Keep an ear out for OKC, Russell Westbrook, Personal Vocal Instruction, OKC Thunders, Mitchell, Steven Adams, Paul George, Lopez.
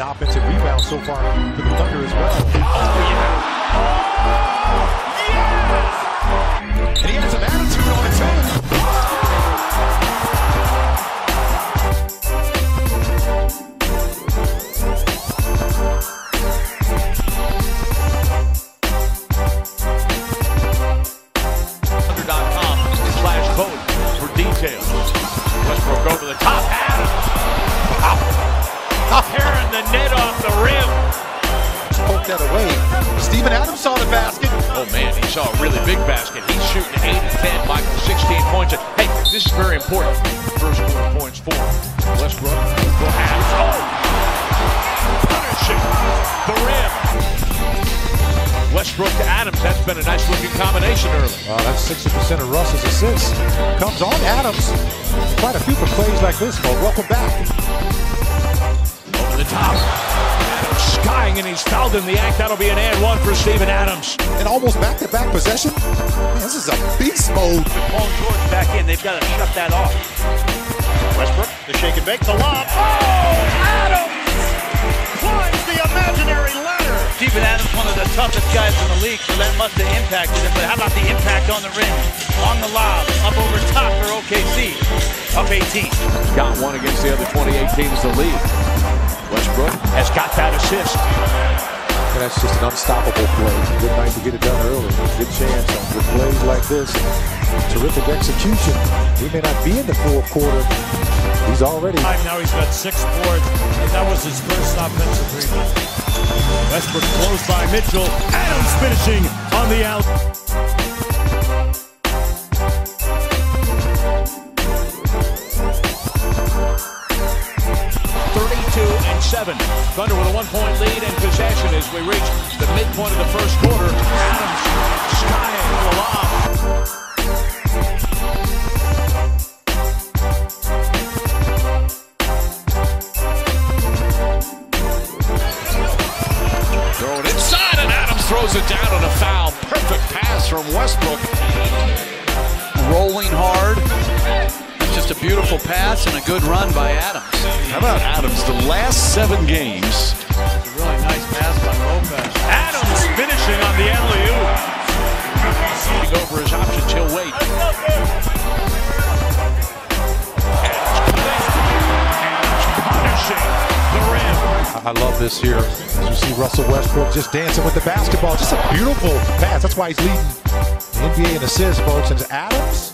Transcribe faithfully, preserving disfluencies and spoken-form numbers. an offensive rebound so far to the Thunder as well. Oh, yeah. Oh, yes! And he has an attitude on his own. Thunder dot com slash vote for details. Westbrook over the top. Tearing the net off the rim. Poked that away. Steven Adams saw the basket. Oh, man, he saw a really big basket. He's shooting eight of ten. Michael, sixteen points. And, hey, this is very important. First quarter points for Westbrook. Go Adams. Oh! Punishing the rim. Westbrook to Adams. That's been a nice-looking combination early. Wow, that's sixty percent of Russ's assists. Comes on Adams. Quite a few for plays like this, but welcome back. The top. Adams skying, and he's fouled in the act. That'll be an and one for Steven Adams. And almost back-to-back possession. Man, this is a beast mode. With Paul George back in, they've got to shut that off. Westbrook, the shake and bake, the lob. Oh, Adams climbs the imaginary ladder. Steven Adams, one of the toughest guys in the league, so that must have impacted him. But how about the impact on the rim? On the lob, up over top for O K C. Up eighteen. Got one against the other twenty-eight teams to lead. Westbrook has got that assist. And that's just an unstoppable play. Good night to get it done early. Good chance with plays like this. Terrific execution. He may not be in the fourth quarter. He's already. Now he's got six boards. And that was his first offensive rebound. Westbrook closed by Mitchell. Adams finishing on the out. thirty-two and seven. Thunder with a one-point lead and possession as we reach the midpoint of the first quarter. Adams skying for the lob. Throw it inside, and Adams throws it down on a foul. Perfect pass from Westbrook. Rolling hard. Just a beautiful pass and a good run by Adams. How about Adams? The last seven games. That's a really nice pass by Lopez. Adams finishing on the alley-oop. He's over his options. He'll wait. Adams punishing the rim. I love this here. As you see Russell Westbrook just dancing with the basketball. Just a beautiful pass. That's why he's leading the N B A in assists, folks. And Adams.